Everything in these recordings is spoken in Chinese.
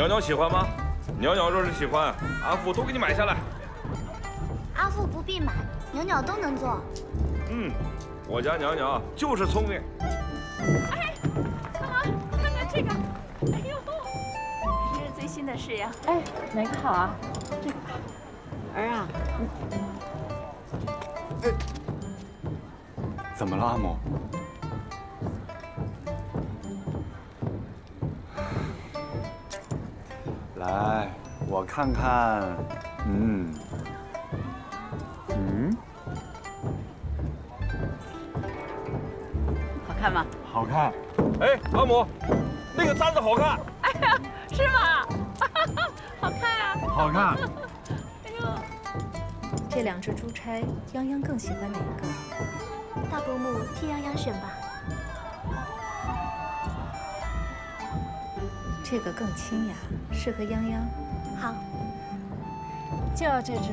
鸟鸟喜欢吗？鸟鸟若是喜欢，阿富都给你买下来。阿富不必买，鸟鸟都能做。嗯，我家鸟鸟就是聪明。哎，大妈，看看这个！哎呦，这是最新的式样。哎，哪个好啊？这个。儿啊。哎，怎么了，阿母？ 来，我看看，好看吗？好看。哎，阿母，那个簪子好看。哎呀，是吗？好看啊。好看。哎呦，这两只珠钗，泱泱更喜欢哪一个？大伯母替泱泱选吧。这个更清雅。 适合泱泱，好，就要这只。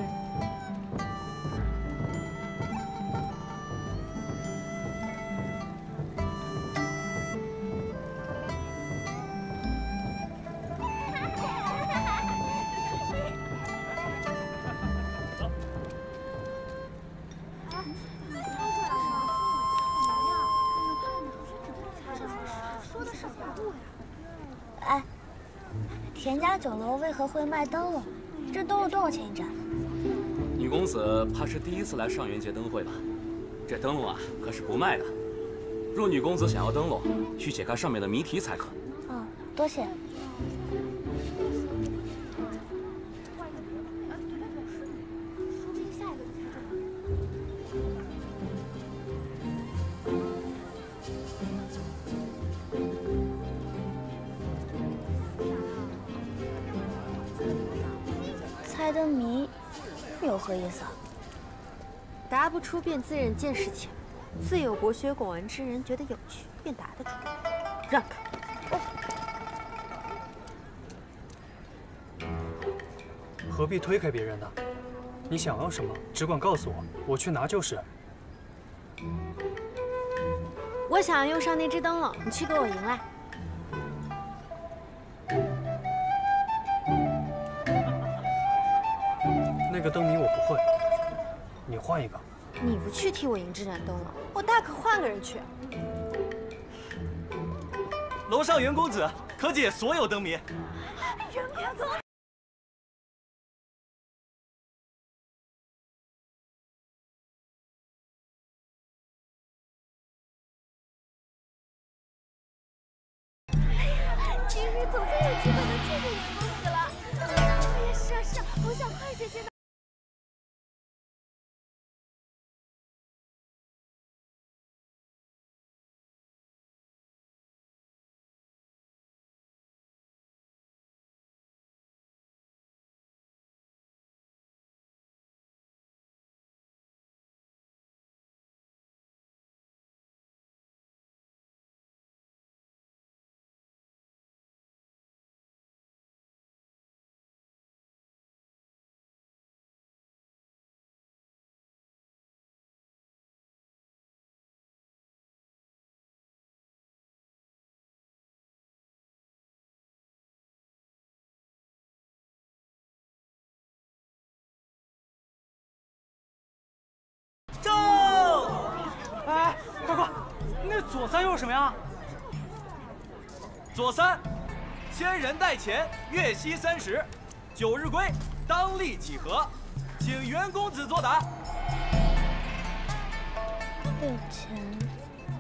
哎。 田家酒楼为何会卖灯笼？这灯笼多少钱一盏？女公子怕是第一次来上元节灯会吧？这灯笼啊，可是不卖的。若女公子想要灯笼，需解开上面的谜题才可。嗯，多谢。何意思啊？答不出便自认见识浅，自有博学广文之人觉得有趣便答得出。让开！何必推开别人呢？你想要什么，只管告诉我，我去拿就是。我想用上那只灯笼，你去给我迎来。 这个灯谜我不会，你换一个。你不去替我迎这盏灯了，我大可换个人去。楼上袁公子可解所有灯谜。袁公子。 左三又是什么呀？左三，先人带钱，月息30，9日归，当立几何？请袁公子作答。6钱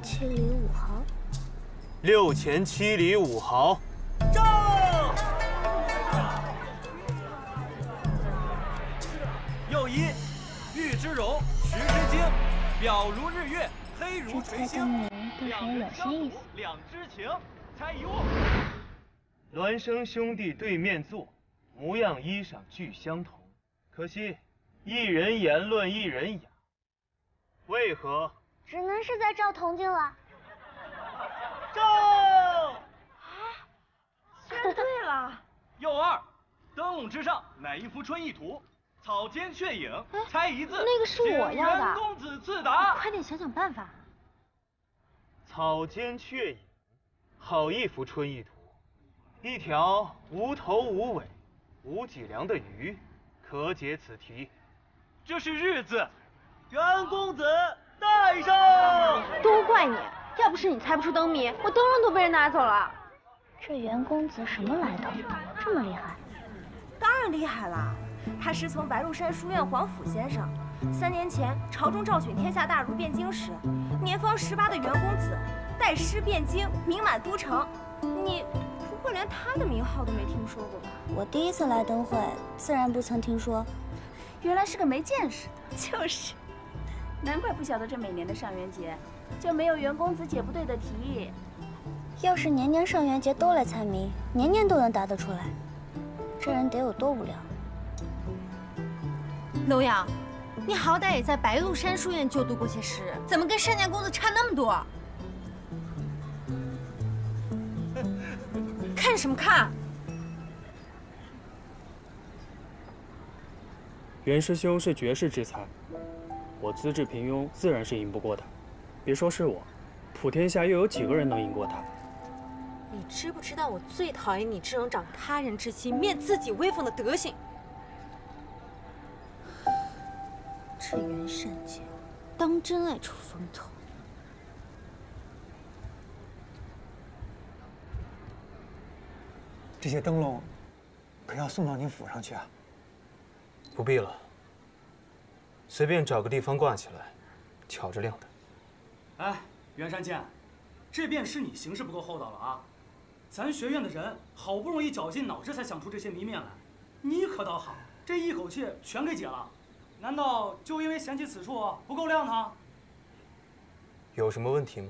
7厘5毫。6钱7厘5毫。正。又一，玉之容，石之晶，表如日月，黑如垂星。 对我有些意思。两知情，猜一物。孪生兄弟对面坐，模样衣裳俱相同。可惜，一人言论一人哑。为何？只能是在照铜镜了。照。啊！全对了。又二，灯笼之上乃一幅春意图，草间雀影，猜一字。那个是我要的。袁公子自答。快点想想办法。 草间雀影，好一幅春意图！一条无头无尾、无脊梁的鱼，可解此题。这是日字，袁公子带上。都怪你，要不是你猜不出灯谜，我灯笼都被人拿走了。这袁公子什么来头？这么厉害？当然厉害了，他师从白鹿山书院黄甫先生。 3年前，朝中召选天下大儒汴京时，年方18的袁公子拜师汴京，名满都城。你不会连他的名号都没听说过吧？我第一次来灯会，自然不曾听说。原来是个没见识的，就是，难怪不晓得这每年的上元节就没有袁公子解不对的题。要是年年上元节都来猜谜，年年都能答得出来，这人得有多无聊？楼阳。 你好歹也在白鹿山书院就读过些诗，怎么跟单家公子差那么多？看什么看？袁师兄是绝世之才，我资质平庸，自然是赢不过他。别说是我，普天下又有几个人能赢过他？你知不知道我最讨厌你这种长他人之心、灭自己威风的德行？ 这袁善姐，当真爱出风头。这些灯笼，可要送到您府上去啊？不必了，随便找个地方挂起来，挑着亮的。哎，袁山剑，这便是你行事不够厚道了啊！咱学院的人好不容易绞尽脑汁才想出这些谜面来，你可倒好，这一口气全给解了。 难道就因为嫌弃此处不够亮堂？有什么问题吗？